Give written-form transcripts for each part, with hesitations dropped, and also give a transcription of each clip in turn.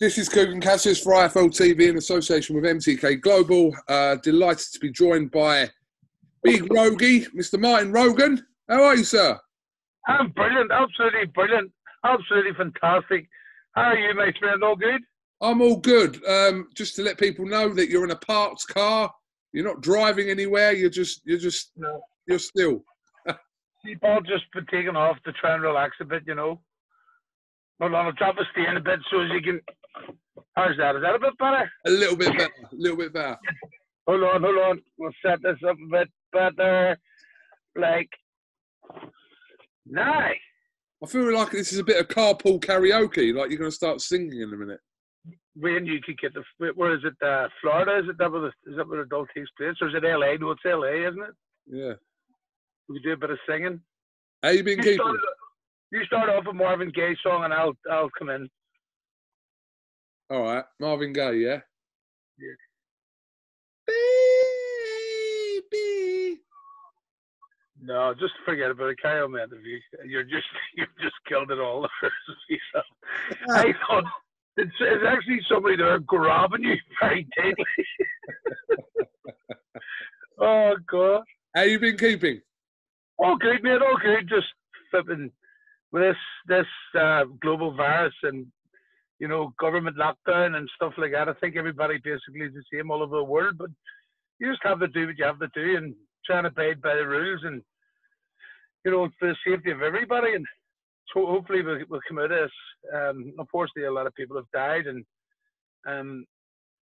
This is Coogan Cassius for IFL TV in association with MTK Global. Delighted to be joined by Big Rogie, Mr. Martin Rogan. How are you, sir? I'm brilliant. Absolutely brilliant. Absolutely fantastic. How are you, mate? All good? I'm all good. Just to let people know that you're in a parked car. You're not driving anywhere. You're still. People just been taking off to try and relax a bit, you know. Hold on, I'll drop a steer in a bit so as you can... How's that? Is that a bit better? A little bit better. A little bit better. Hold on. We'll set this up a bit better. Like... Nice. I feel like this is a bit of carpool karaoke. Like you're going to start singing in a minute. When you could get the... Where is it? Florida? Is that where the adult takes place? Or is it L.A.? No, it's L.A., isn't it? Yeah. We could do a bit of singing. How you been keeping? You start off with Marvin Gaye song and I'll come in. All right. Marvin Gaye, yeah? Yeah. Baby. No, just forget about it. Carry on the interview. You've just killed it all. I thought it's actually somebody there grabbing you very tightly. Oh, God. How you been keeping? All good, mate. All good. Just flipping with this global virus and, you know, government lockdown and stuff like that. I think everybody basically is the same all over the world, but you just have to do what you have to do and trying to abide by the rules and, you know, for the safety of everybody. And so hopefully we'll come out of this. Unfortunately, a lot of people have died and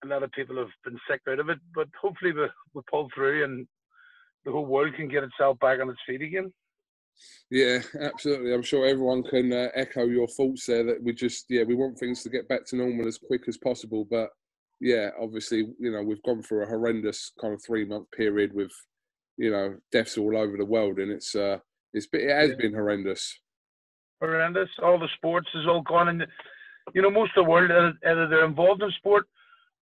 a lot of people have been sick out of it, but hopefully we'll pull through and the whole world can get itself back on its feet again. Yeah, absolutely. I'm sure everyone can echo your thoughts there that we want things to get back to normal as quick as possible. But yeah, obviously, you know, we've gone through a horrendous kind of 3-month period with, you know, deaths all over the world. And it has been horrendous. Horrendous. All the sports is all gone. And, you know, most of the world, either they're involved in sport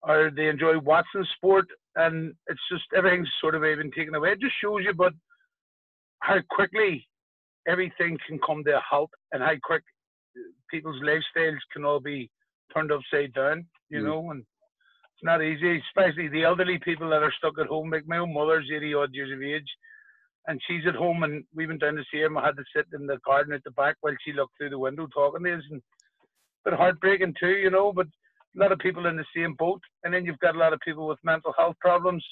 or they enjoy watching sport. And it's just everything's sort of been taken away. It just shows you but how quickly everything can come to a halt and how quick people's lifestyles can all be turned upside down, you know, and it's not easy, especially the elderly people that are stuck at home. Like my own mother's 80 odd years of age and she's at home and we went down to see her and I had to sit in the garden at the back while she looked through the window talking to us, and a bit heartbreaking too, you know, but a lot of people in the same boat. And then you've got a lot of people with mental health problems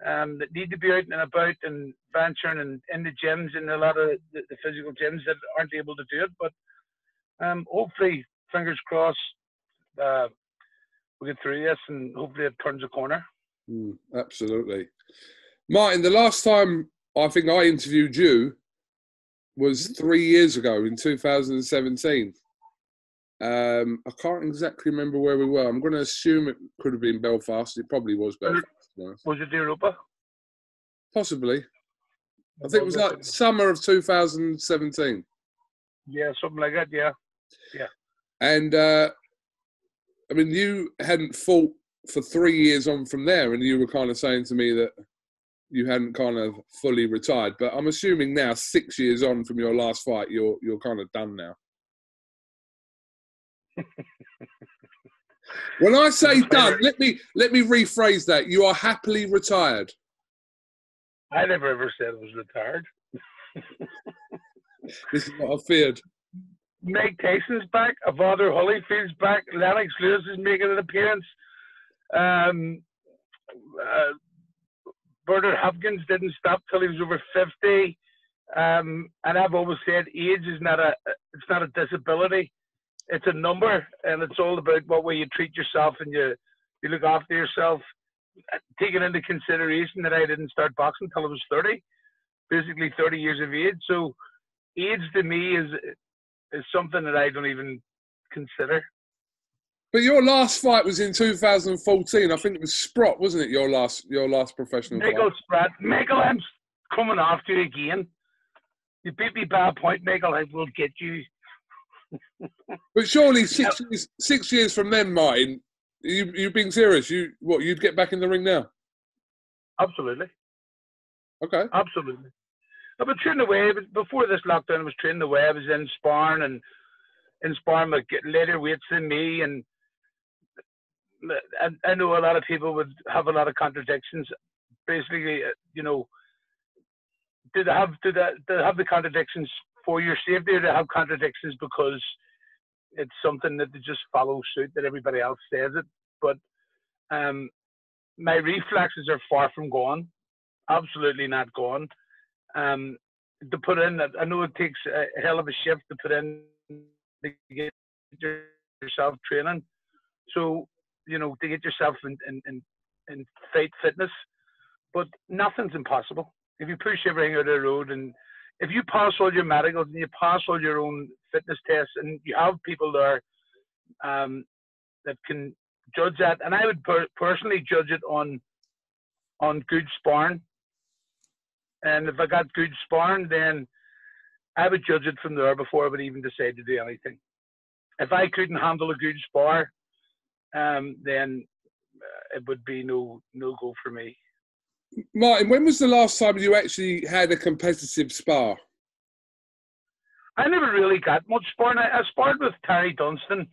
that need to be out and about and venturing and in the gyms and a lot of the physical gyms that aren't able to do it. But hopefully, fingers crossed, we'll get through this and hopefully it turns a corner. Absolutely. Martin, the last time I think I interviewed you was 3 years ago in 2017. I can't exactly remember where we were. I'm going to assume it could have been Belfast. It probably was Belfast. Was it Europa? Possibly. I think it was like summer of 2017. Yeah, something like that, yeah. Yeah. And, I mean, you hadn't fought for 3 years on from there, and you were kind of saying to me that you hadn't kind of fully retired. But I'm assuming now, 6 years on from your last fight, you're kind of done now. When I say done, let me rephrase that. You are happily retired. I never ever said I was retired. This is what I feared. Mike Tyson's back. Evander Holyfield's back. Lennox Lewis is making an appearance. Bernard Hopkins didn't stop till he was over 50. And I've always said age is not a disability. It's a number, and it's all about what way you treat yourself and you look after yourself. Taking into consideration that I didn't start boxing until I was 30, basically 30 years of age. So age to me is something that I don't even consider. But your last fight was in 2014. I think it was Sprott, wasn't it? Your last professional fight. Michael Sprott. Michael, I'm coming after you again. You beat me by a point, Michael. I will get you. But surely six years from then, Martin, you're being serious. You'd get back in the ring now? Absolutely. Okay. Absolutely. I've been training away. Before this lockdown, I was training away. I was in sparring with lighter weights than me, and I know a lot of people would have a lot of contradictions. Basically, you know, do they have the contradictions for your safety, or do they have contradictions because it's something that they just follow suit that everybody else says it? But my reflexes are far from gone, absolutely not gone. To put in, I know it takes a hell of a shift to put in to get yourself training. So, you know, to get yourself in fight fitness. But nothing's impossible. If you push everything out of the road, and if you pass all your medicals and you pass all your own fitness tests, and you have people there that can judge that, and I would personally judge it on good sparring. And if I got good sparring, then I would judge it from there before I would even decide to do anything. If I couldn't handle a good spar, then it would be no go for me. Martin, when was the last time you actually had a competitive spar? I never really got much sparring. I sparred with Terry Dunstan,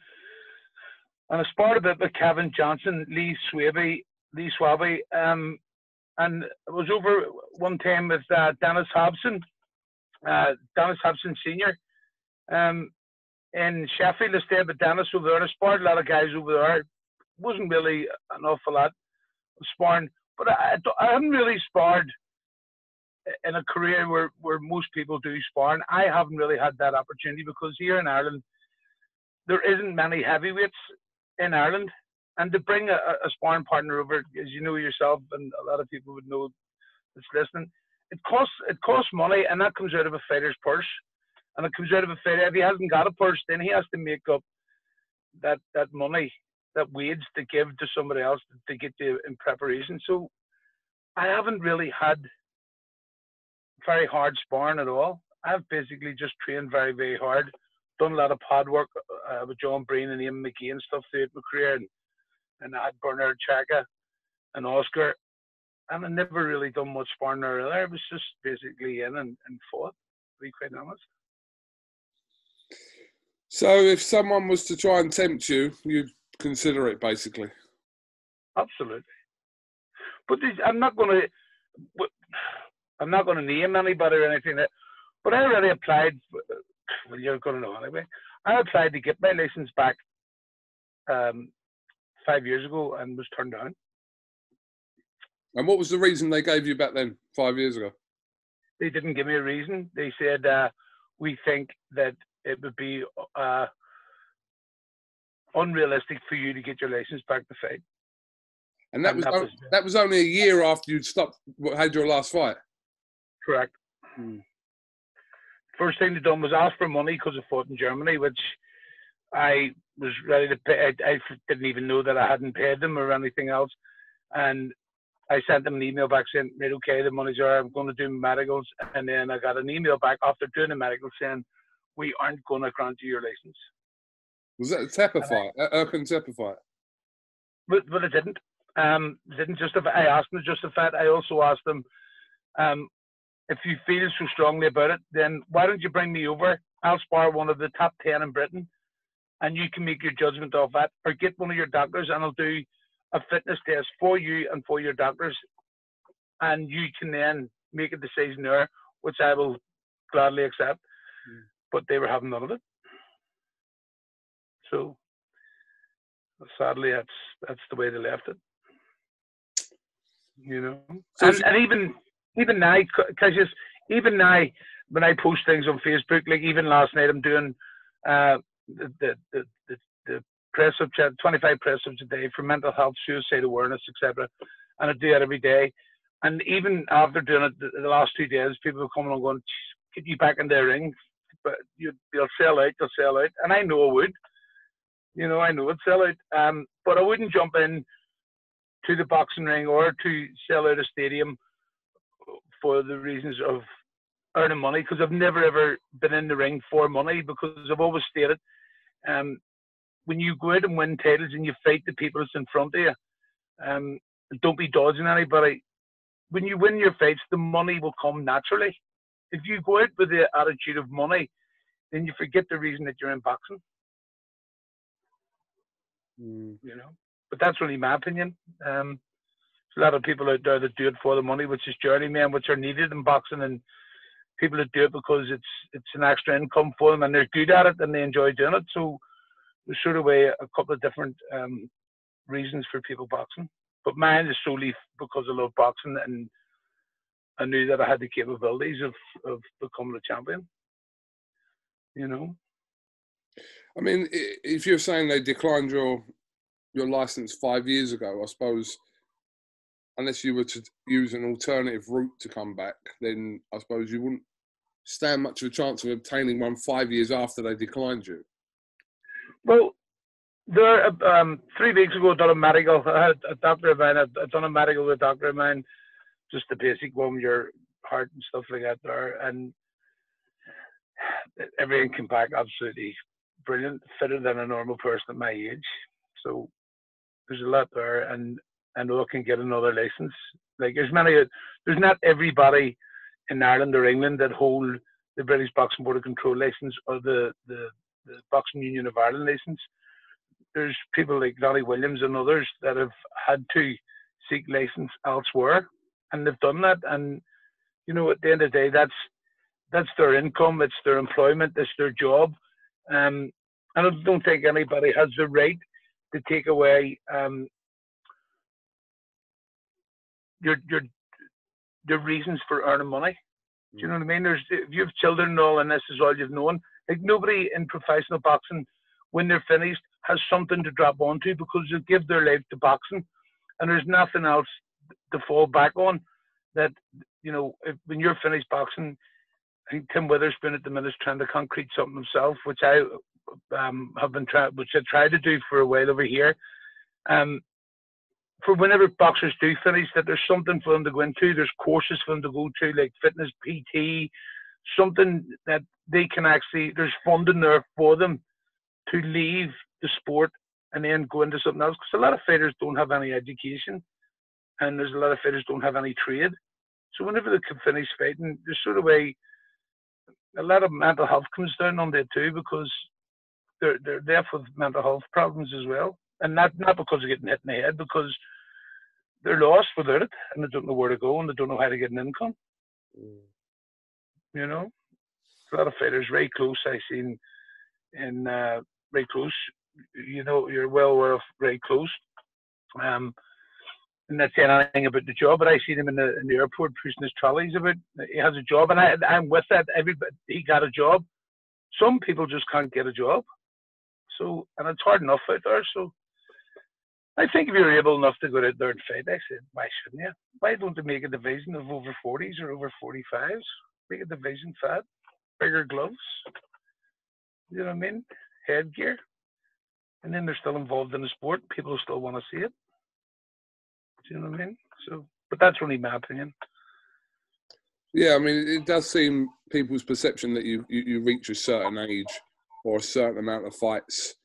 and I sparred a bit with Kevin Johnson, Lee Swaby, and I was over one time with Dennis Hobson Senior, in Sheffield. I stayed with Dennis over there. I sparred a lot of guys over there. Wasn't really an awful lot of sparring. But I haven't really sparred in a career where most people do sparring. I haven't really had that opportunity, because here in Ireland, there isn't many heavyweights in Ireland. And to bring a sparring partner over, as you know yourself, and a lot of people would know that's listening, it costs money, and that comes out of a fighter's purse. And it comes out of a fighter. If he hasn't got a purse, then he has to make up that money, that wage, to give to somebody else to get you in preparation. So I haven't really had very hard sparring at all. I've basically just trained very, very hard, done a lot of pad work with John Breen and Ian McGee and stuff throughout my career, and I had Bernard Chaka and Oscar, and I never really done much sparring or other. I was just basically in and fought, to be quite honest. So if someone was to try and tempt you, you'd consider it, basically? Absolutely. But I'm not going to name anybody or anything. But I already applied. Well, you're going to know anyway. I applied to get my license back 5 years ago and was turned down. And what was the reason they gave you back then, 5 years ago? They didn't give me a reason. They said, we think that it would be unrealistic for you to get your license back to fight. And that was only a year after you'd stopped, had your last fight? Correct. Hmm. First thing they done was ask for money because I fought in Germany, which I was ready to pay. I didn't even know that I hadn't paid them or anything else. And I sent them an email back saying, right, okay, the money's there, I'm going to do medicals. And then I got an email back after doing the medicals saying, we aren't going to grant you your license. Was that a Tepper fight? Erkan Tepper fight? But it didn't. Didn't justify. I asked them to justify it. I also asked them, if you feel so strongly about it, then why don't you bring me over? I'll spar one of the top 10 in Britain, and you can make your judgment of that, or get one of your doctors, and I'll do a fitness test for you and for your doctors, and you can then make a decision there, which I will gladly accept. Mm. But they were having none of it. So sadly, that's the way they left it, you know. So and even now, Cassius, even now when I post things on Facebook, like even last night, I'm doing the press ups, 25 press ups a day for mental health, suicide awareness, etc. And I do that every day. And even after doing it the last 2 days, people are coming on going, "Get you back in the ring, but you'll sell out, you'll sell out." And I know I would. You know, I know it's sell out, but I wouldn't jump in to the boxing ring or to sell out a stadium for the reasons of earning money, because I've never ever been in the ring for money, because I've always stated, when you go out and win titles and you fight the people that's in front of you, don't be dodging anybody. When you win your fights, the money will come naturally. If you go out with the attitude of money, then you forget the reason that you're in boxing. Mm. You know, But that's really my opinion. There's a lot of people out there that do it for the money, which is journeymen, which are needed in boxing, and people that do it because it's an extra income for them, and they're good at it and they enjoy doing it. So there's sort of a couple of different reasons for people boxing. But mine is solely because I love boxing, and I knew that I had the capabilities of becoming a champion, you know. I mean, if you're saying they declined your license 5 years ago, I suppose, unless you were to use an alternative route to come back, then I suppose you wouldn't stand much of a chance of obtaining one 5 years after they declined you. Well, there, 3 weeks ago, I done a medical. I had a doctor of mine. I'd done a medical with a doctor of mine, just the basic one, your heart and stuff like that there. And everything came back absolutely brilliant, fitter than a normal person at my age. So there's a lot there, and I know I can get another license. Like, there's not everybody in Ireland or England that hold the British Boxing Board of Control license or the Boxing Union of Ireland license. There's people like Donnie Williams and others that have had to seek license elsewhere, and they've done that. And, you know, at the end of the day, that's their income, it's their employment, it's their job. And I don't think anybody has the right to take away your reasons for earning money. Do you know what I mean? If you have children and all, and this is all you've known, like, nobody in professional boxing, when they're finished, has something to drop onto, because they give their life to boxing, and there's nothing else to fall back on. That, you know, when you're finished boxing, I think Tim Witherspoon at the minute is trying to concrete something himself, which I which I tried to do for a while over here. For whenever boxers do finish, that there's something for them to go into. There's courses for them to go to, like fitness, PT, something that they can actually. There's funding there for them to leave the sport and then go into something else. Because a lot of fighters don't have any education, and there's a lot of fighters don't have any trade. So whenever they can finish fighting, there's sort of a lot of mental health comes down on there too, because they're left with mental health problems as well. And not because they're getting hit in the head, because they're lost without it, and they don't know where to go, and they don't know how to get an income. You know? A lot of fighters. Ray Close, I seen in Ray Close. You know, you're well aware of Ray Close. I'm not saying anything about the job, but I seen him in the airport pushing his trolleys about. He has a job, and I'm with that. Everybody, he got a job. Some people just can't get a job. So, and it's hard enough out there. So I think if you're able enough to go out there and fight, I said, why shouldn't you? Why don't they make a division of over 40s or over 45s? Make a division fat, bigger gloves, you know what I mean? Headgear. And then they're still involved in the sport. People still want to see it. Do you know what I mean? So, but that's only my opinion. Yeah, I mean, it does seem people's perception that you reach a certain age or a certain amount of fights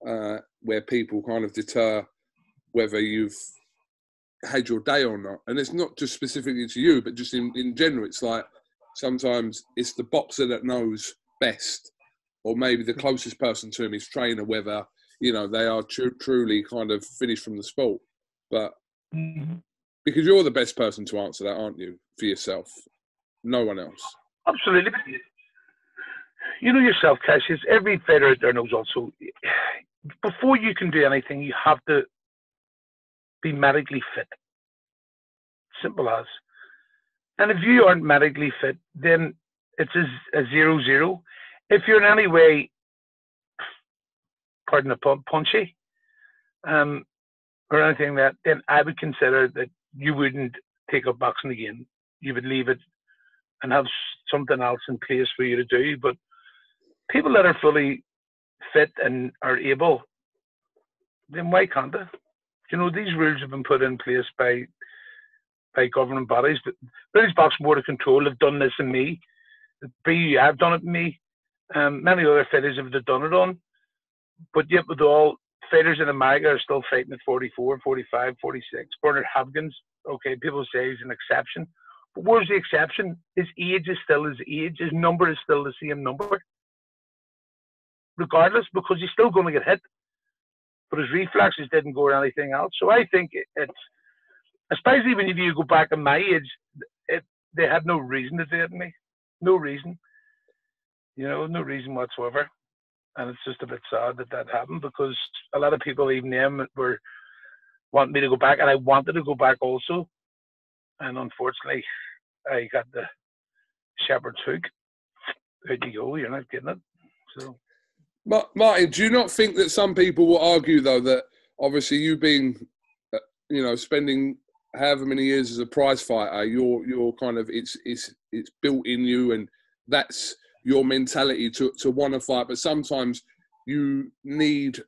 where people kind of deter whether you've had your day or not. And it's not just specifically to you, but just in general. It's like sometimes it's the boxer that knows best, or maybe the closest person to him, his trainer, whether, you know, they are truly kind of finished from the sport. But because you're the best person to answer that, aren't you, for yourself? No one else. Absolutely. You know yourself, Cassius, every fighter out there knows also, before you can do anything, you have to be medically fit. Simple as. And if you aren't medically fit, then it's a 0-0. If you're in any way, pardon the pun, punchy, or anything like that, then I would consider that you wouldn't take up boxing again. You would leave it and have something else in place for you to do. But people that are fully fit and are able, then why can't they? You know, these rules have been put in place by governing bodies. But British Boxing Board of Control have done this in me. The BU have done it in me. Many other fighters have done it on. But yet with all, fighters in America are still fighting at 44, 45, 46. Bernard Hopkins, okay, people say he's an exception. But where's the exception? His age is still his age. His number is still the same number, regardless, because he's still going to get hit. but his reflexes didn't go to anything else. So I think it's, especially when you go back in my age, they had no reason to do it to me. No reason. You know, no reason whatsoever. And it's just a bit sad that that happened, because a lot of people, even them, were wanting me to go back, and I wanted to go back also. And unfortunately, I got the shepherd's hook. How'd you go? You're not getting it. So, Martin, do you not think that some people will argue, though, that obviously you being, you know, spending however many years as a prize fighter, you're kind of, it's built in you, and that's your mentality to want to fight, but sometimes you need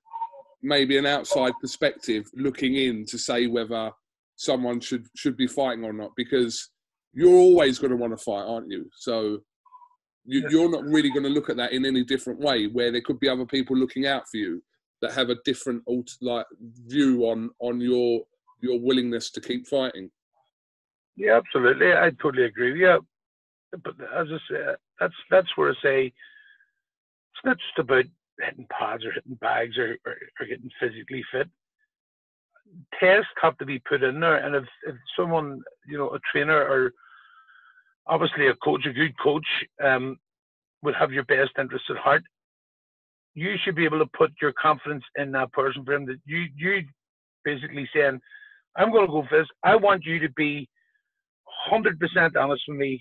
maybe an outside perspective looking in to say whether someone should be fighting or not, because you're always going to want to fight, aren't you? So you're not really going to look at that in any different way, where there could be other people looking out for you that have a different view on your willingness to keep fighting. Yeah, absolutely. I totally agree with you. But as I say, that's where I say it's not just about hitting pads or hitting bags or getting physically fit. Tests have to be put in there, and if someone, you know, a trainer or obviously a coach, a good coach, would have your best interests at heart, you should be able to put your confidence in that person for him. That you basically saying, I'm going to go for this. I want you to be 100% honest with me.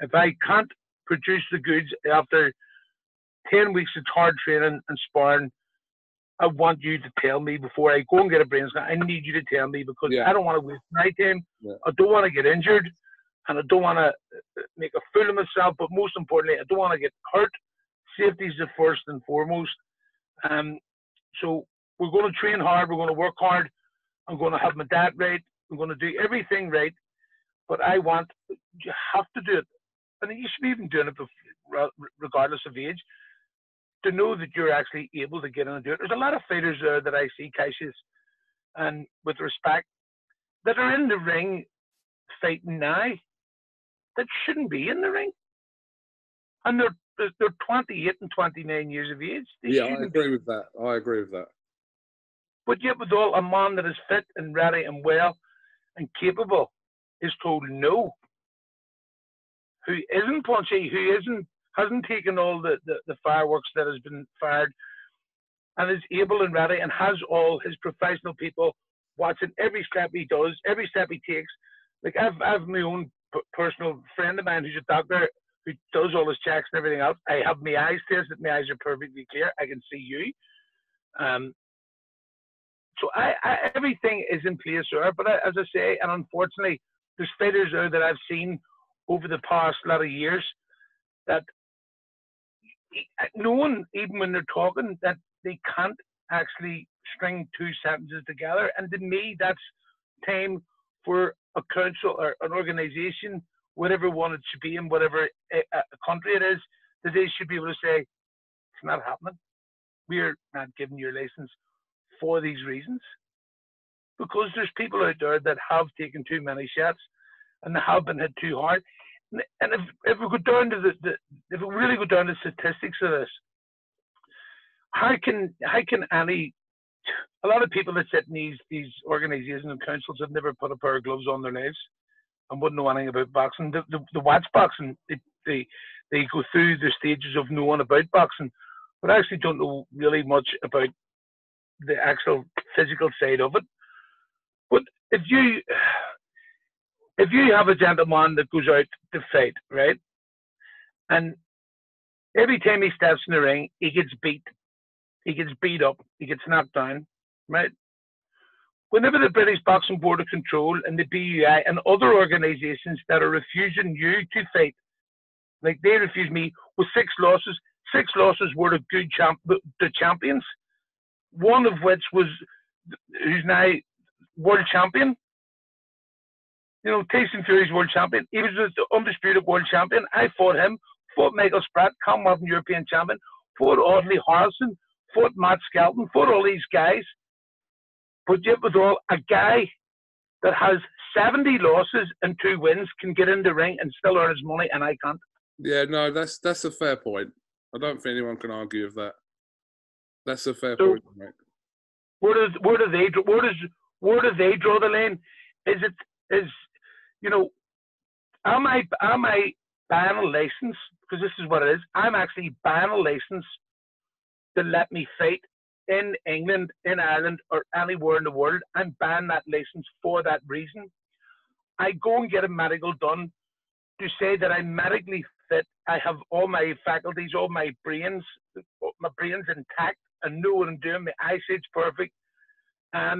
If I can't produce the goods after 10 weeks of hard training and sparring, I want you to tell me before I go and get a brain scan. I need you to tell me, because I don't want to waste my time. Yeah. I don't want to get injured, and I don't want to make a fool of myself. But most importantly, I don't want to get hurt. Safety is the first and foremost. So we're going to train hard. We're going to work hard. I'm going to have my diet right. I'm going to do everything right. But I want, you have to do it. And you should be even doing it before, regardless of age, to know that you're actually able to get in and do it. There's a lot of fighters there that I see, Cassius, and with respect, that are in the ring fighting now that shouldn't be in the ring. And they're 28 and 29 years of age. I agree with that. But yet with all, a man that is fit and ready and well and capable is told no. Who isn't punchy, who hasn't taken all the fireworks that has been fired, and is able and ready and has all his professional people watching every step he does, every step he takes. Like I've my own personal friend of mine who's a doctor who does all his checks and everything else. I have my eyes tested. My eyes are perfectly clear. I can see you. So everything is in place there. But as I say, and unfortunately, there's fighters there that I've seen over the past lot of years that no one, even when they're talking, that they can't actually string two sentences together. And to me, that's time for a council or an organisation, whatever one it should be in, whatever country it is, that they should be able to say, it's not happening. We're not giving your license for these reasons. Because there's people out there that have taken too many shots and they have been hit too hard. And if we go down to if we really go down to statistics of this, how can a lot of people that sit in these organisations and councils have never put a pair of gloves on their knives and wouldn't know anything about boxing. The watch boxing, they go through the stages of knowing about boxing, but actually don't know really much about the actual physical side of it. But if you have a gentleman that goes out to fight, right, and every time he steps in the ring, he gets beat up, he gets knocked down, right? Whenever the British Boxing Board of Control and the BUI and other organisations that are refusing you to fight, like they refused me with 6 losses. 6 losses were the good champions, one of which was who's now world champion. You know, Tyson Fury's world champion. He was the undisputed world champion. I fought him, fought Michael Sprott, Commonwealth and European champion, fought Audley Harrison, fought Matt Skelton, fought all these guys. But yet with all, a guy that has 70 losses and 2 wins can get in the ring and still earn his money, and I can't. Yeah, no, that's a fair point. I don't think anyone can argue with that. That's a fair point, Mike. Where do they draw the line? Am I buying a license? Because this is what it is. I'm actually buying a license to let me fight in England, in Ireland, or anywhere in the world. I'm buying that license for that reason. I go and get a medical done to say that I'm medically fit. I have all my faculties, all my brains intact, and know what I'm doing. My eyesight's perfect. I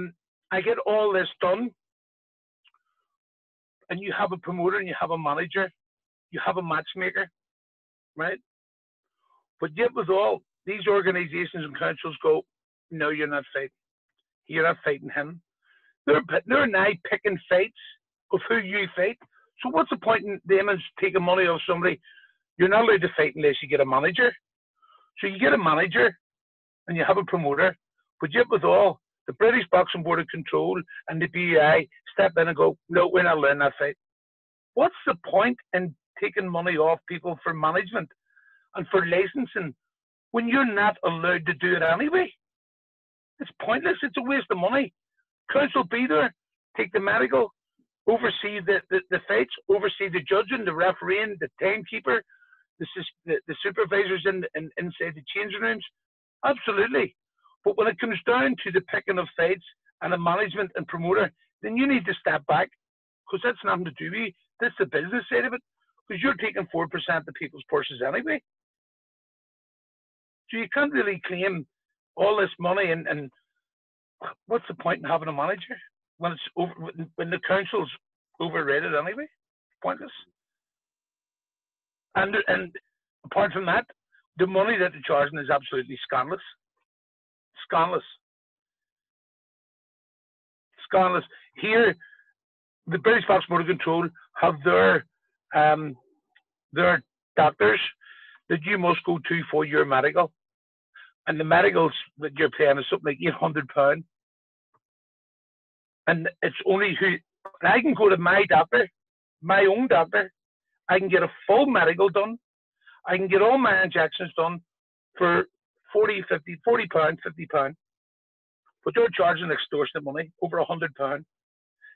get all this done, and you have a promoter, and you have a manager, you have a matchmaker, right? But yet with all these organizations and councils go, no, you're not fighting. You're not fighting him. They're now picking fights of who you fight. So what's the point in them is taking money off somebody? You're not allowed to fight unless you get a manager. So you get a manager and you have a promoter, but yet with all, the British Boxing Board of Control and the BEI step in and go, no, we're not allowing that fight. What's the point in taking money off people for management and for licensing when you're not allowed to do it anyway? It's pointless. It's a waste of money. Council be there, take the medical, oversee the fights, oversee the judging, the refereeing, the timekeeper, the supervisors inside the changing rooms. Absolutely. But when it comes down to the picking of fights and the management and promoter, then you need to step back, because that's nothing to do with you. That's the business side of it, because you're taking 4% of people's purses anyway. So you can't really claim all this money, and what's the point in having a manager when it's over, when the council's overrated anyway? Pointless. And apart from that, the money that they're charging is absolutely scandalous. Scandalous. Here, the British Boxing Board of Control have their doctors that you must go to for your medical, and the medicals that you're paying is something like £800, and it's only who. And I can go to my doctor, my own doctor. I can get a full medical done. I can get all my injections done for £40, £50, but they're charging extortionate money, over £100.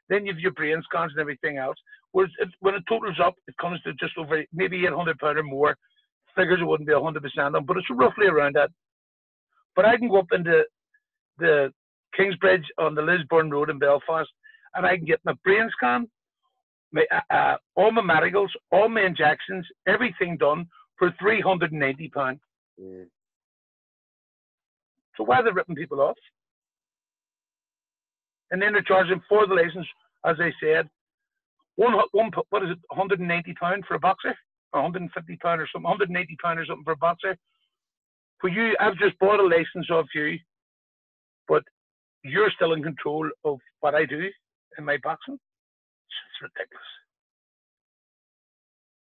Then you've your brain scans and everything else. Whereas when it totals up, it comes to just over maybe £800 or more. Figures it wouldn't be 100% on, but it's roughly around that. But I can go up into the Kingsbridge on the Lisburn Road in Belfast, and I can get my brain scan, my all my medicals, all my injections, everything done for £390. Mm. So why are they ripping people off? And then they're charging for the license, as I said, £190 for a boxer, or £150 or something, £180 or something for a boxer. For you, I've just bought a license off you, but you're still in control of what I do in my boxing. It's ridiculous.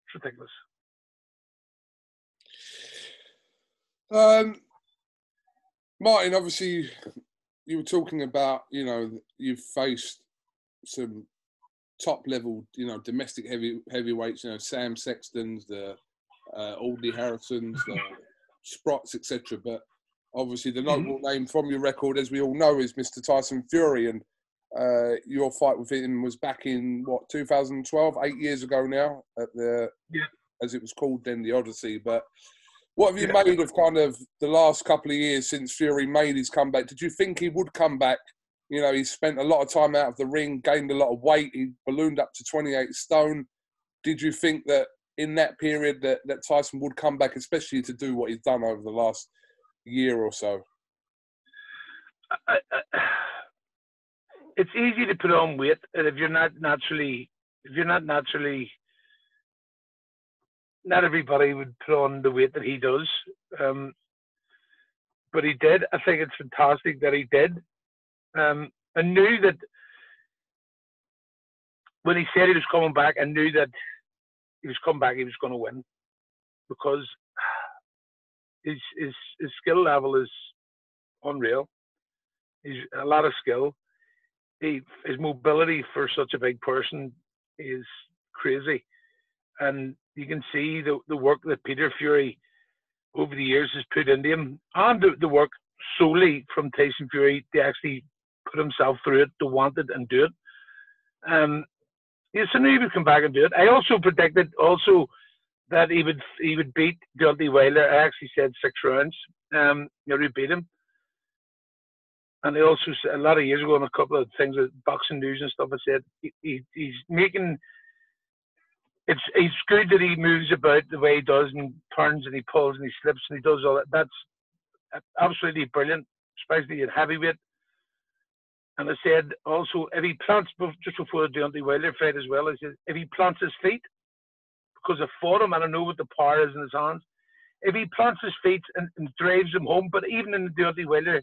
It's ridiculous. Martin, obviously, you were talking about, you know, you've faced some top-level, you know, domestic heavyweights, you know, Sam Sexton's, the Audley Harrison's, the Sprotts, etc. But obviously the notable name from your record, as we all know, is Mr. Tyson Fury. And your fight with him was back in, what, 2012? 8 years ago now, at the, as it was called then, the Odyssey. But what have you made of kind of the last couple of years since Fury made his comeback? Did you think he would come back? You know, he spent a lot of time out of the ring, gained a lot of weight. He ballooned up to 28 stone. Did you think that in that period that Tyson would come back, especially to do what he's done over the last year or so? It's easy to put on weight, and if you're not naturally, not everybody would put on the weight that he does, but he did. I think it's fantastic that he did. I knew that when he said he was coming back, I knew that he was coming back, he was going to win, because his skill level is unreal. He's a lot of skill. His mobility for such a big person is crazy. And you can see the work that Peter Fury over the years has put into him, and the work solely from Tyson Fury to actually put himself through it, to want it and do it. So he would come back and do it. I also predicted also that he would beat Deontay Wilder. I actually said 6 rounds. He beat him. And I also said, a lot of years ago, on a couple of things with Boxing News and stuff, I said he's making. It's good that he moves about the way he does, and turns and he pulls and he slips and he does all that. That's absolutely brilliant, especially at heavyweight. And I said also, if he plants, just before the Deontay Wilder fight as well, I said, if he plants his feet, because I fought him and I know what the power is in his hands, if he plants his feet and drives him home, but even in the Deontay Wilder,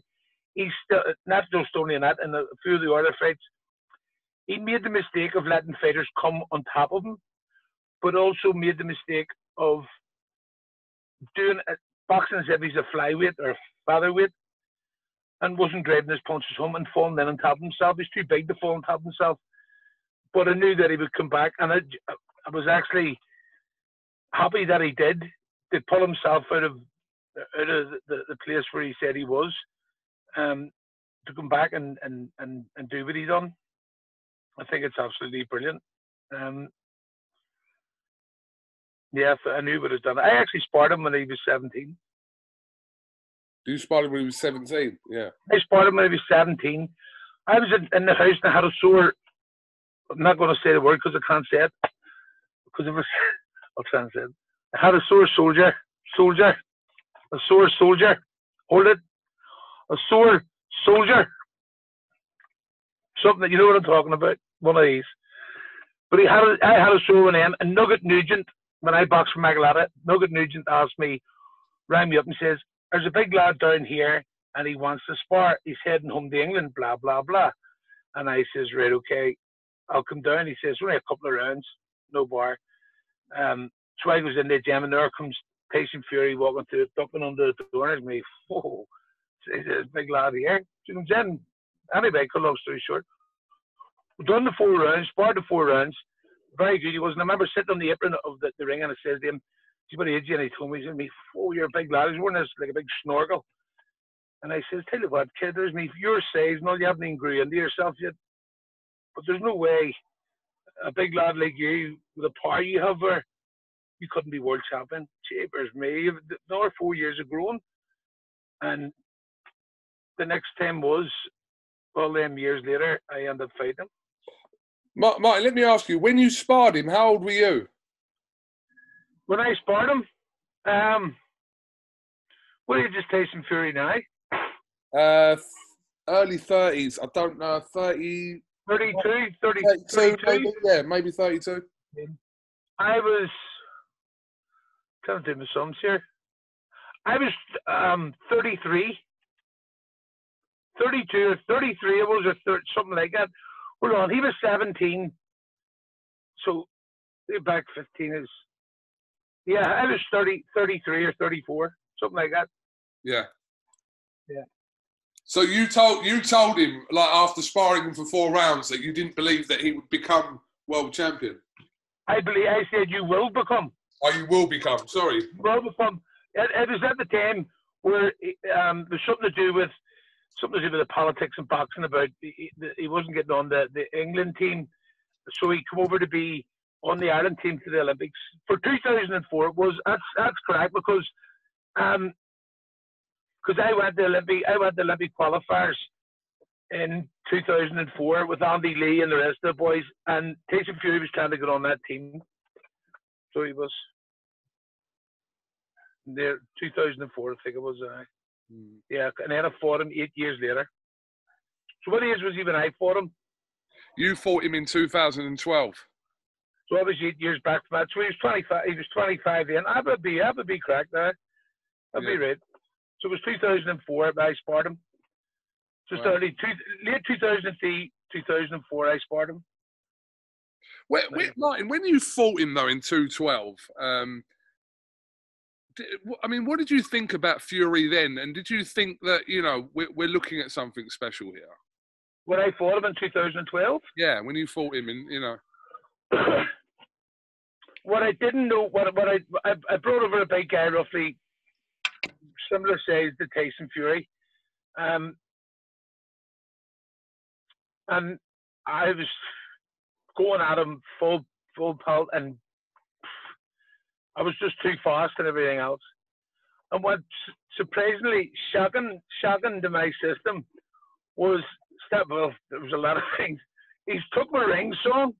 he's still, not just only in that, in a few of the other fights, he made the mistake of letting fighters come on top of him, but also made the mistake of doing boxing as if he's a flyweight or featherweight, and wasn't driving his punches home and falling then on top of himself. He's too big to fall on top of himself. But I knew that he would come back, and I was actually happy that he did, to pull himself out of the place where he said he was, to come back and do what he done. I think it's absolutely brilliant. Yeah, I knew what he'd done. I actually sparred him when he was 17. You sparred him when he was 17? Yeah. I sparred him when he was 17. I was in the house and I had a sore... I'm not going to say the word because I can't say it. Because I'll try and say it. I had a sore soldier. A sore soldier. Hold it. A sore soldier. Something that you know what I'm talking about. One of these. But I had a sore one in. And Nugget Nugent, when I boxed for Magalata, Nugget Nugent asked me, rang me up and says, there's a big lad down here and he wants to spar. He's heading home to England, blah, blah, blah. And I says, right, okay, I'll come down. He says, only a couple of rounds, no bar. So I goes in the gym and there comes Tyson Fury walking through, ducking under the door. And me, whoa, there's a big lad here. So he comes in. Anyway, cut a long story short. We've done the 4 rounds, sparred the 4 rounds. Very good he was. And I remember sitting on the apron of the ring and I says to him, what age you? And he told me, he said, oh, you're a big lad. He's wearing this, like a big snorkel. And I says, tell you what, kid, there's me, your size, no, you haven't even grew into yourself yet. But there's no way a big lad like you, with the power you have there, you couldn't be world champion. Jeepers me. Another 4 years of growing. And the next time was, all them years later, I ended up fighting him. Martin, let me ask you, when you sparred him, how old were you? When I sparred him, what age is Tyson Fury now? Early 30s. I don't know. 30... 32? 32? Maybe, yeah, maybe 32. I was... I'm trying to do my sums here. I was 33. 32 or 33, it was something like that. Hold on, he was 17. So, back 15 is... Yeah, I was 33 or 34, something like that. Yeah. Yeah. So you told him, like, after sparring him for 4 rounds, that you didn't believe that he would become world champion? I said you will become. Oh, you will become, sorry. Will become. It was at the time where there's something to do with the politics and boxing about, he wasn't getting on the England team, so he came over to be on the Ireland team to the Olympics for 2004 was that's correct because I went to the Olympic qualifiers in 2004 with Andy Lee and the rest of the boys, and Tyson Fury was trying to get on that team, so he was there 2004 I think it was yeah, and then I fought him 8 years later. So what age was he when I fought him? You fought him in 2012. So I was 8 years back from that. So he was 25. He was 25 then. I would be cracked now. I'd be right. So it was 2004. I sparred him. Just early, late 2003, 2004. I sparred him. Wait, Martin, when you fought him though in 2012, what did you think about Fury then? And did you think that we're looking at something special here? When I fought him in 2012. Yeah, when you fought him in. What I didn't know, I brought over a big guy roughly similar size to Tyson Fury, And I was going at him full pelt, and I was just too fast and everything else. And what surprisingly shocking to my system was there was a lot of things. He took my ring song,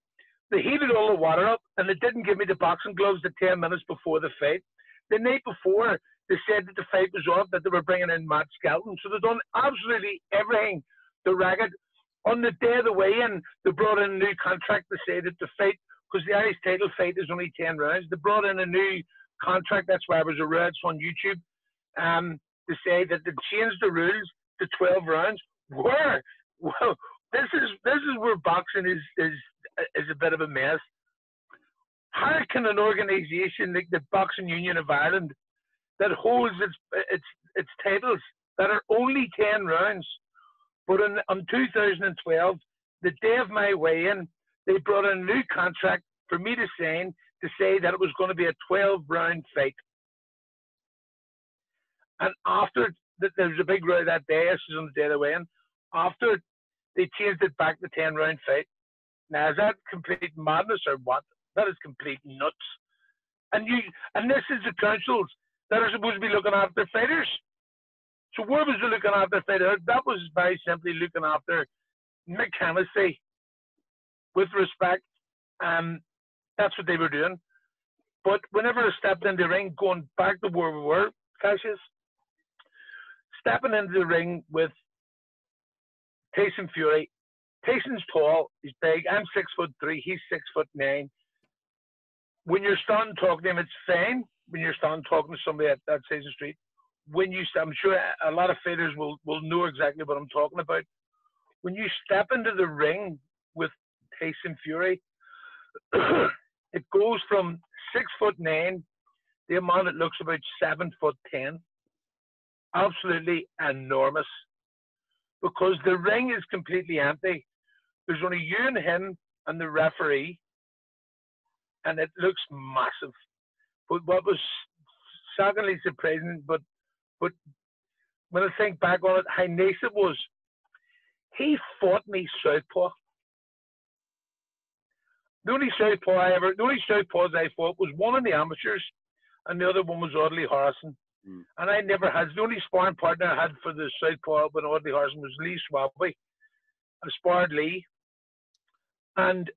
they heated all the water up, and they didn't give me the boxing gloves the 10 minutes before the fight. The night before, they said that the fight was off, that they were bringing in Matt Skelton. So they've done absolutely everything to rag it. On the day of the weigh-in, they brought in a new contract to say that the fight, because the Irish title fight is only 10 rounds, they brought in a new contract. That's why I was a red on YouTube, to say that they changed the rules to 12 rounds. Well, this is where boxing is a bit of a mess. How can an organisation like the Boxing Union of Ireland, that holds its titles that are only 10 rounds, but in 2012, the day of my weigh-in, they brought in a new contract for me to sign to say that it was going to be a 12-round fight. And after, there was a big row that day, this was on the day of the weigh-in, after they changed it back to 10-round fight. Now, is that complete madness or what? That is complete nuts. And this is the councils that are supposed to be looking after fighters. So where was they looking after fighters? That was very simply looking after Mick Hennessy with respect. That's what they were doing. But whenever I stepped into the ring, going back to where we were, Cassius, stepping into the ring with Tyson Fury. Tyson's tall, he's big. I'm 6'3", he's 6'9". When you're starting talking to him, it's fine. When you're starting talking to somebody at that Season Street, I'm sure a lot of fighters will know exactly what I'm talking about. When you step into the ring with Tyson Fury, it goes from 6'9", the amount it looks about 7'10". Absolutely enormous. Because the ring is completely empty. There's only you and him and the referee, and it looks massive. But what was shockingly surprising, but when I think back on it, how nice it was. He fought me southpaw. The only southpaws I fought was one in the amateurs, and the other one was Audley Harrison. And I never had, the only sparring partner I had for the southpaw when Audley Harrison was Lee Swaby. I sparred Lee. And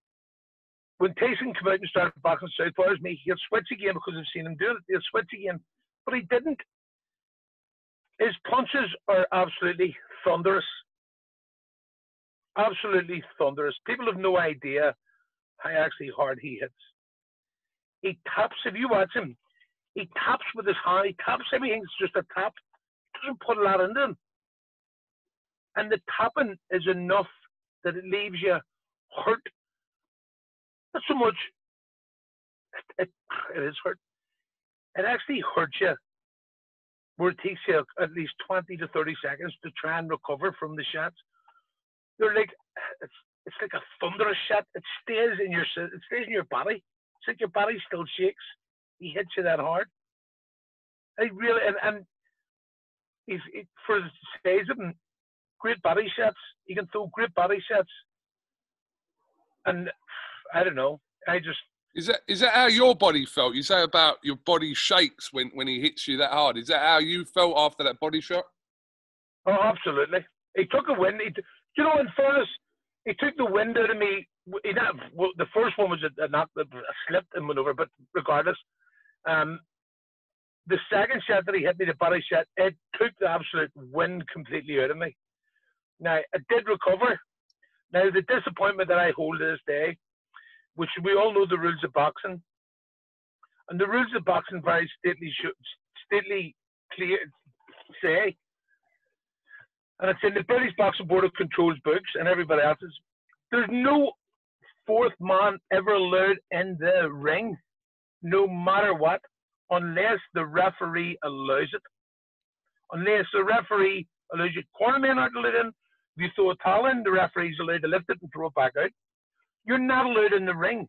when Tyson came out and started boxing southpaws, he'll switch again because I've seen him do it. He'll switch again. But he didn't. His punches are absolutely thunderous. Absolutely thunderous. People have no idea how actually hard he hits. He taps, if you watch him, he taps with his hand. He taps. Everything's just a tap. He doesn't put a lot into him. And the tapping is enough that it leaves you hurt. Not so much. It is hurt. It actually hurts you. Where it takes you at least 20 to 30 seconds to try and recover from the shots. They're like, it's like a thunderous shot. It stays in your body. It's like your body still shakes. He hits you that hard. For the size of him, great body shots. He can throw great body shots. And I don't know. Is that how your body felt? You say about your body shakes when he hits you that hard. Is that how you felt after that body shot? Oh, absolutely. He took a win. In fairness, he took the wind out of me. The first one was a slip and went over, but regardless. The second shot that he hit me, the body shot, it took the absolute wind completely out of me. Now, I did recover. Now, the disappointment that I hold to this day, which we all know the rules of boxing, and the rules of boxing very stately clear, say, and it's in the British Boxing Board of Control's books and everybody else's, there's no fourth man ever allowed in the ring, no matter what, unless the referee allows it. Unless the referee allows you, cornermen aren't allowed in. If you throw a towel in, the referee's allowed to lift it and throw it back out. You're not allowed in the ring.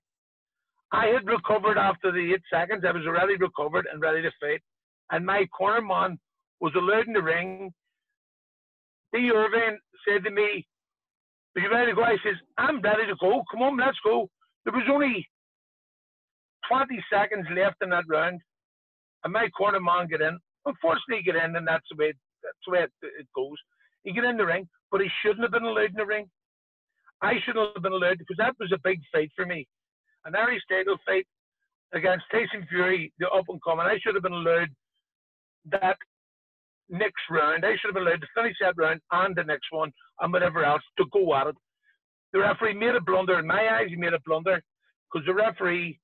I had recovered after the 8 seconds. I was already recovered and ready to fight. And my cornerman was allowed in the ring the Irvine said to me, the United guy says, I'm ready to go. Come on, let's go. There was only 20 seconds left in that round, and my corner man got in. Unfortunately, he got in, and that's the way it goes. He got in the ring, but he shouldn't have been allowed in the ring. I shouldn't have been allowed, because that was a big fight for me. An Irish title fight against Tyson Fury, the up-and-coming. I should have been allowed that next round. I should have been allowed to finish that round and the next one and whatever else to go at it. The referee made a blunder. In my eyes, he made a blunder, because the referee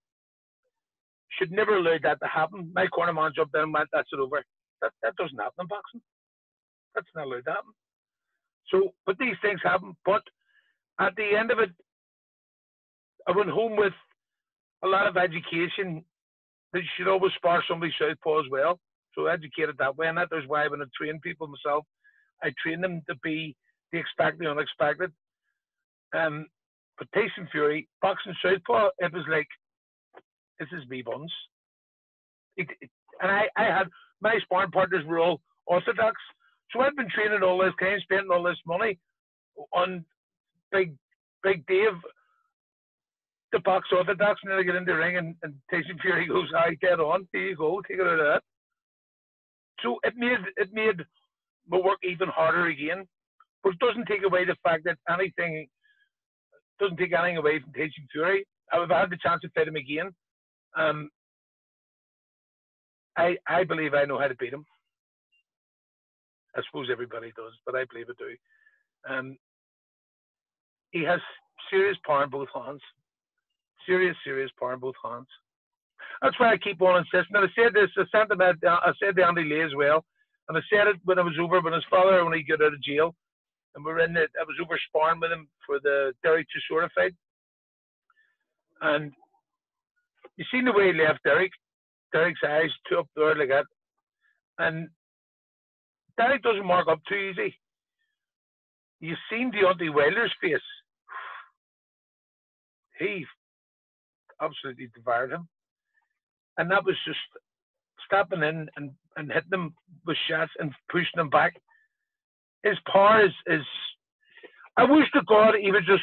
should never allow that to happen. My corner man jumped in and went, that's it over. That doesn't happen in boxing. That's not allowed to happen. So, but these things happen. But at the end of it, I went home with a lot of education that you should always spar somebody southpaw as well. So educated that way, and that is why when I train people myself, I train them to be the expected, the unexpected. But Tyson Fury, boxing southpaw, it was like, this is me buns. And I had, my sparring partners were all orthodox. So I've been training all this time, spending all this money on Big Dave, the box orthodox, and then I get in the ring and Tyson Fury goes, "Aye, dead on, there you go, take it out of that." So it made my work even harder again, but it doesn't take away the fact that doesn't take anything away from Tyson Fury. I've had the chance to fight him again. I believe I know how to beat him. I suppose everybody does, but I believe I do. He has serious power in both hands. Serious power in both hands. That's why I keep on insisting. And I said this, I said to Andy Lee as well, and I said it when I was over, when his father, when he got out of jail, and I was over sparring with him for the Derek Chisora fight. And you seen the way he left Derek, Derek's eyes, two up there like that. And Derek doesn't mark up too easy. You've seen Deontay Wilder's face. He absolutely devoured him. And that was just stepping in and hitting him with shots and pushing him back. His power is I wish to God he would just,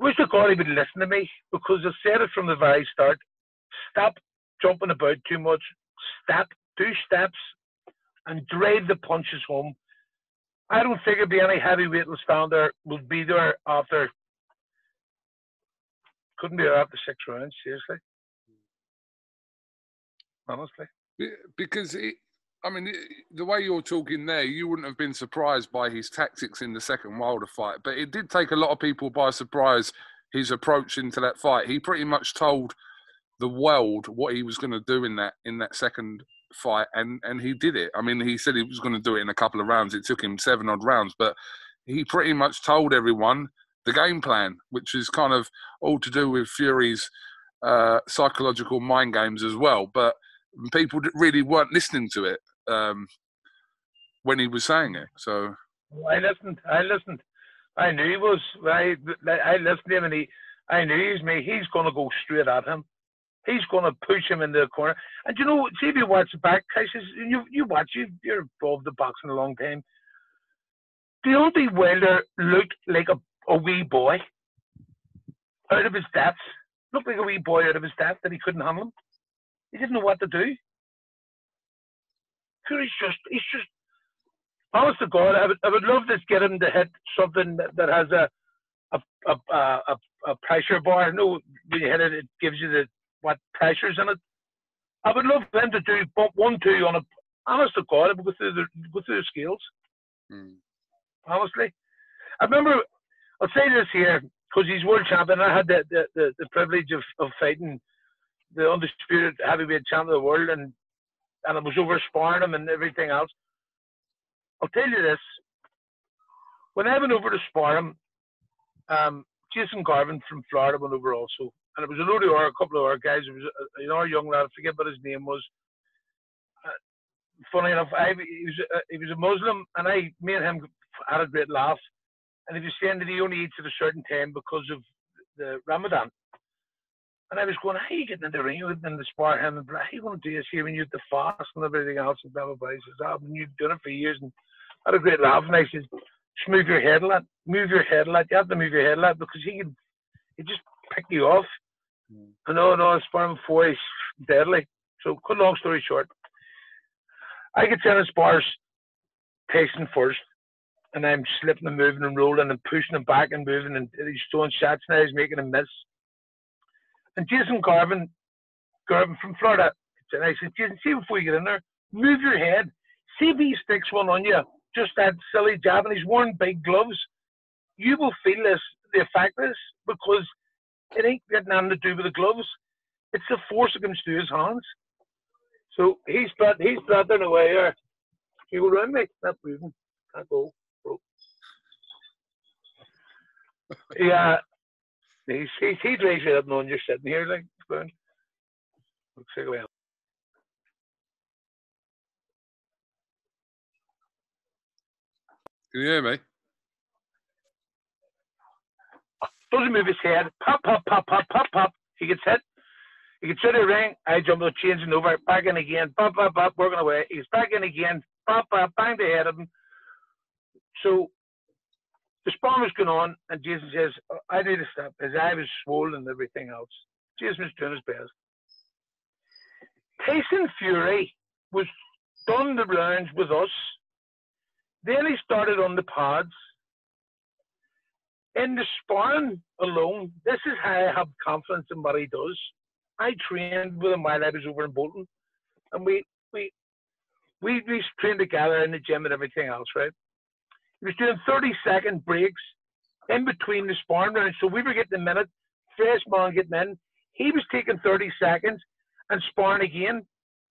I wish to God he would listen to me, because I said it from the very start. Stop jumping about too much. Step, two steps, and drive the punches home. I don't think it'd be any heavyweight will be there after, couldn't be there after 6 rounds, seriously. Honestly. Because, the way you're talking there, you wouldn't have been surprised by his tactics in the second Wilder fight, but it did take a lot of people by surprise, his approach into that fight. He pretty much told the world what he was going to do in that second fight, and he did it. He said he was going to do it in a couple of rounds. It took him 7-odd rounds, but he pretty much told everyone the game plan, which is kind of all to do with Fury's psychological mind games as well. But people really weren't listening to it when he was saying it. So I listened. I knew he was. I listened to him, and I knew he's going to go straight at him. He's going to push him into the corner. And see if you watch the back, Cassius, you're involved in boxing a long time. Deontay Wilder looked like a wee boy out of his depth. Looked like a wee boy out of his depth, that he couldn't handle him. He didn't know what to do. Fury's he's just, honest to God, I would love to get him to hit something that has a pressure bar. No, when you hit it, it gives you what pressure's in it. I would love them to do bump 1-2 on a, honest to God, I would go through the scales. Mm. Honestly. I remember, I'll say this here, because he's world champion. I had the privilege of fighting the undisputed heavyweight champion of the world, and I was over sparring him and everything else. I'll tell you this. When I went over to spar him, Jason Garvin from Florida went over also. And it was a couple of our guys. It was a young lad. I forget what his name was. Funny enough, he was a Muslim, and me and him had a great laugh. And he was saying that he only eats at a certain time because of the Ramadan. And I was going, how are you getting in the ring with him to spar him? And how are you going to do this here when you have to fast and everything else? And blah, blah, blah. He says, I've been doing it for years, and had a great laugh, and I said, just move your head a lot, move your head a lot. You have to move your head a lot because he just picked you off. And all in all, sparring before is deadly. So, cut long story short, I could send his spars Tyson first, and I'm slipping and moving and rolling and pushing him back and moving, and he's throwing shots now, he's making a miss. And Jason Garvin from Florida, and I said, Jason, see before you get in there, move your head, see if he sticks one on you, just that silly jab, and he's wearing big gloves. You will feel this, the effect of this, because it ain't got nothing to do with the gloves. It's the force that comes through his hands. So he's blathering away here. He go round me, not moving, can't go, broke. Yeah, he drags you up, knowing you're sitting here like going. Looks like well. Can you hear me? Doesn't move his head. Pop, pop, pop, pop, pop, pop. He gets hit. He gets to the ring. I jump up, changing over. Back in again. Pop, pop, pop. Working away. He's back in again. Pop, pop. Bang the head of him. So the sparring was going on, and Jason says, oh, I need to stop. His eye was swollen and everything else. Jason was doing his best. Tyson Fury was done the rounds with us. Then he started on the pads. In the sparring alone, this is how I have confidence in what he does. I trained with him while I was over in Bolton, and we trained together in the gym and everything else, right? He was doing 30-second breaks in between the sparring rounds, so we were getting a minute, fresh man getting in. He was taking 30 seconds and sparring again.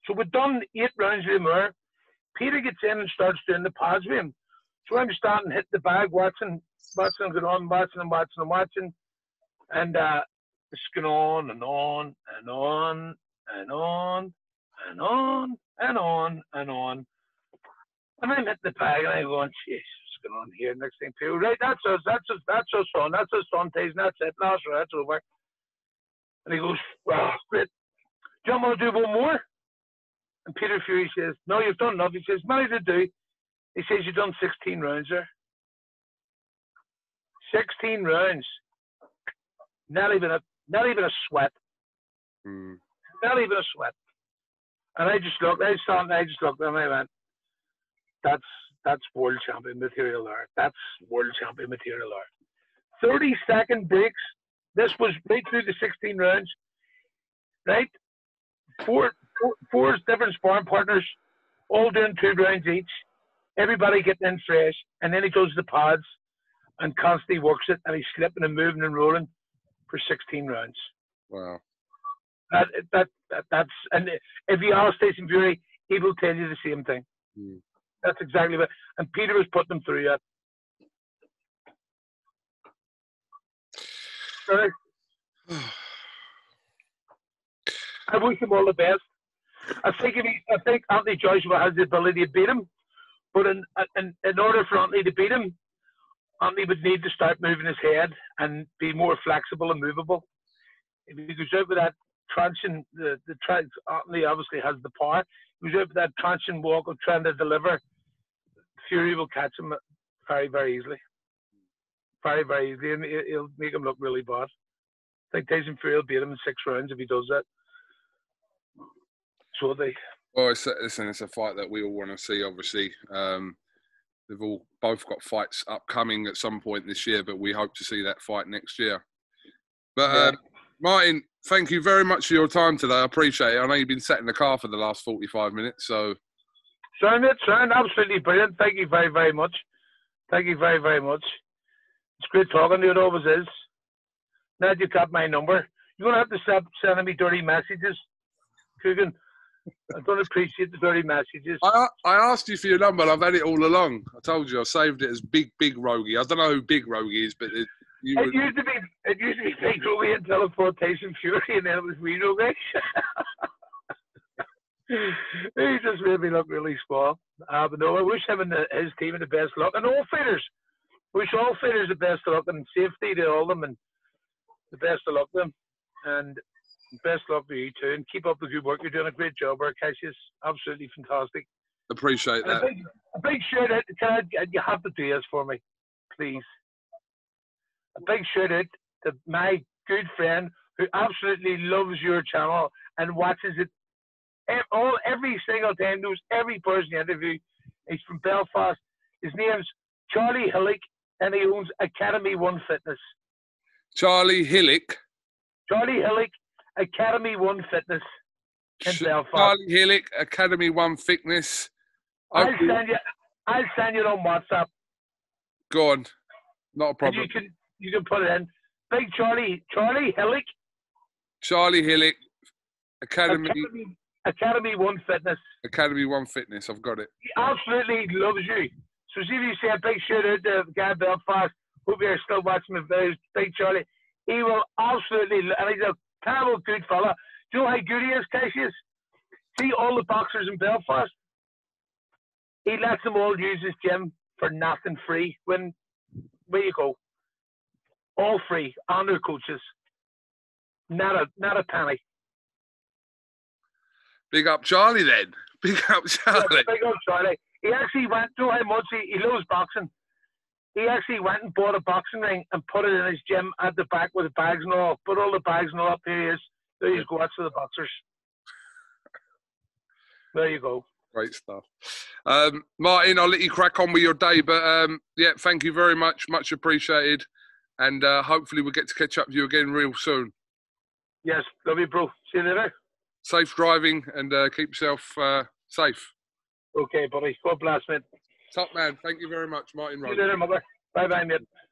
So we'd done 8 rounds with him there. Peter gets in and starts doing the pads with him. So I'm starting to hit the bag, watching him going on, watching. And it's going on and on and on and on and on and on and on. And I'm hitting the bag and I'm going, jeez, what's going on here? Next thing, people, right, that's us on, Tyson, that's it, last round, that's over. And he goes, wow, great. Do you want me to do one more? And Peter Fury says, no, you've done enough. He says, many to do. He says, you've done 16 rounds there. 16 rounds. Not even a sweat. Mm. Not even a sweat. And I just looked and I went, that's world champion material there. That's world champion material there. 30-second breaks. This was right through the 16 rounds. Right? Four different sparring partners, all doing 2 rounds each. Everybody getting in fresh, and then he goes to the pads and constantly works it, and he's slipping and moving and rolling for 16 rounds. Wow. That's and if you ask Tyson Fury, he will tell you the same thing. Mm. That's exactly what. And Peter was putting him through that. Sorry. I wish him all the best. I think Anthony Joshua has the ability to beat him. But in order for Anthony to beat him, Anthony would need to start moving his head and be more flexible and movable. If he goes out with that transition, Anthony obviously has the power. If he goes out with that transition walk of trying to deliver, Fury will catch him very, very easily. Very, very easily. And he'll make him look really bad. I think Tyson Fury will beat him in 6 rounds if he does that. So they... Well, it's a fight that we all want to see, obviously. They've both got fights upcoming at some point this year, but we hope to see that fight next year. But, Martin, thank you very much for your time today. I appreciate it. I know you've been sat in the car for the last 45 minutes, so... Sound absolutely brilliant. Thank you very, very much. Thank you very, very much. It's great talking to you. It always is. Now that you've got my number, you're going to have to stop sending me dirty messages, Coogan. I don't appreciate the dirty messages. I asked you for your number. I've had it all along. I told you I saved it as Big Rogie. I don't know who Big Rogie is, but it used to be Big Rogie until Tyson Fury, and then it was Wee Rogie. He just made me look really small. But no, I wish him and his team the best luck, and all fighters. Wish all fighters the best of luck and safety to all of them, and the best of luck to them. And best luck to you too, and keep up the good work. You're doing a great job, Cassius. Absolutely fantastic. Appreciate that. A big, big shout out. You have to do this for me, please. A big shout out to my good friend who absolutely loves your channel and watches it every single time. Knows every person you interview. He's from Belfast. His name's Charlie Hillick, and he owns Academy One Fitness. Charlie Hillick. Charlie Hillick, Academy One Fitness in Belfast. Charlie Hillick, Academy One Fitness. I'll send you on WhatsApp. Go on. Not a problem. And you can put it in. Big Charlie. Charlie Hillick. Charlie Hillick. Academy One Fitness. Academy One Fitness. I've got it. He absolutely loves you. So see if you say a big shout out to the guy in Belfast. Hope you're still watching the videos. Big Charlie. He will absolutely, and he's a terrible good fella. Do you know how good he is, Cassius? See all the boxers in Belfast? He lets them all use his gym for nothing free. When, where you go? All free, and their coaches. Not a penny. Big up Charlie then. Big up Charlie. Yeah, big up Charlie. He actually went, do you know how much he loves boxing? He actually went and bought a boxing ring and put it in his gym at the back with the bags and all. Put all the bags and all up. Here he is. There you go. That's for the boxers. There you go. Great stuff. Martin, I'll let you crack on with your day. But, yeah, thank you very much. Much appreciated. And hopefully we'll get to catch up with you again real soon. Yes. Love you, bro. See you later. Safe driving and keep yourself safe. Okay, buddy. God bless, mate. Top man. Thank you very much, Martin Rogan. See you later, mother. Bye-bye, mate.